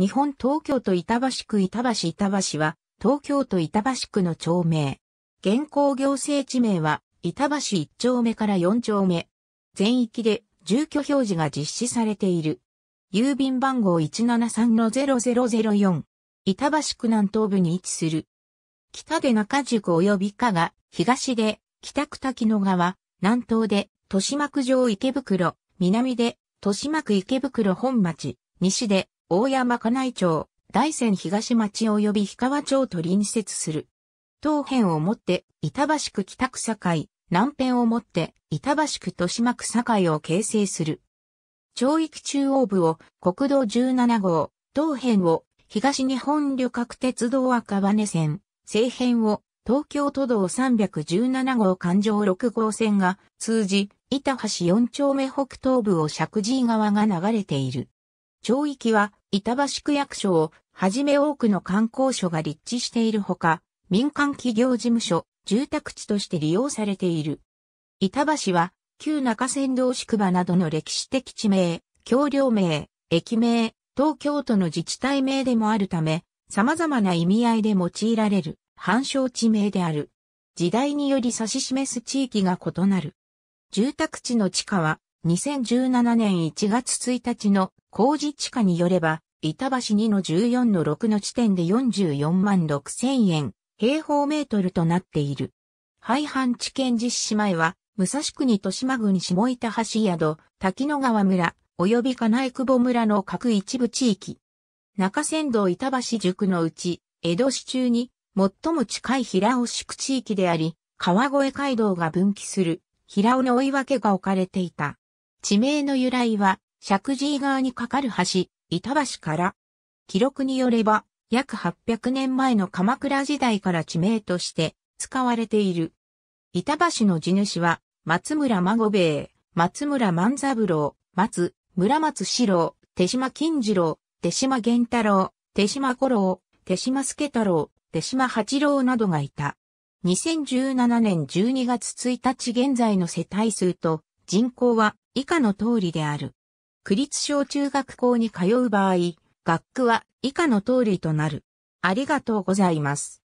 日本東京都板橋区板橋は、東京都板橋区の町名。現行行政地名は、板橋1丁目から4丁目。全域で住居表示が実施されている。郵便番号 173-0004。板橋区南東部に位置する。北で中宿及び加賀、東で北区滝野川、南東で豊島区上池袋、南で豊島区池袋本町、西で大山金井町、大山東町及び氷川町と隣接する。東辺をもって板橋区北区堺、南辺をもって板橋区豊島区堺を形成する。町域中央部を国道17号、東辺を東日本旅客鉄道赤羽線、西辺を東京都道317号環状6号線が通じ、板橋4丁目北東部を石神井川が流れている。町域は板橋区役所をはじめ多くの観光所が立地しているほか、民間企業事務所、住宅地として利用されている。板橋は旧中山道宿場などの歴史的地名、橋梁名、駅名、東京都の自治体名でもあるため、様々な意味合いで用いられる範疇地名である。時代により指し示す地域が異なる。住宅地の地価は2017年1月1日の公示地価によれば、板橋2/14/6の地点で44万6,000円、平方メートルとなっている。廃藩置県実施前は、武蔵国豊島郡下板橋宿、滝野川村、及び金井窪村の各一部地域。中山道板橋宿のうち、江戸市中に最も近い平尾宿地域であり、川越街道が分岐する平尾の追分が置かれていた。地名の由来は、石神井川に架かる橋、板橋から。記録によれば、約800年前の鎌倉時代から地名として使われている。板橋の地主は、松村孫兵衛、松村万三郎、村松四郎、手島金次郎、手島源太郎、手島五郎、手島助太郎、手島八郎などがいた。2017年12月1日現在の世帯数と人口は以下の通りである。区立小中学校に通う場合、学区は以下の通りとなる。ありがとうございます。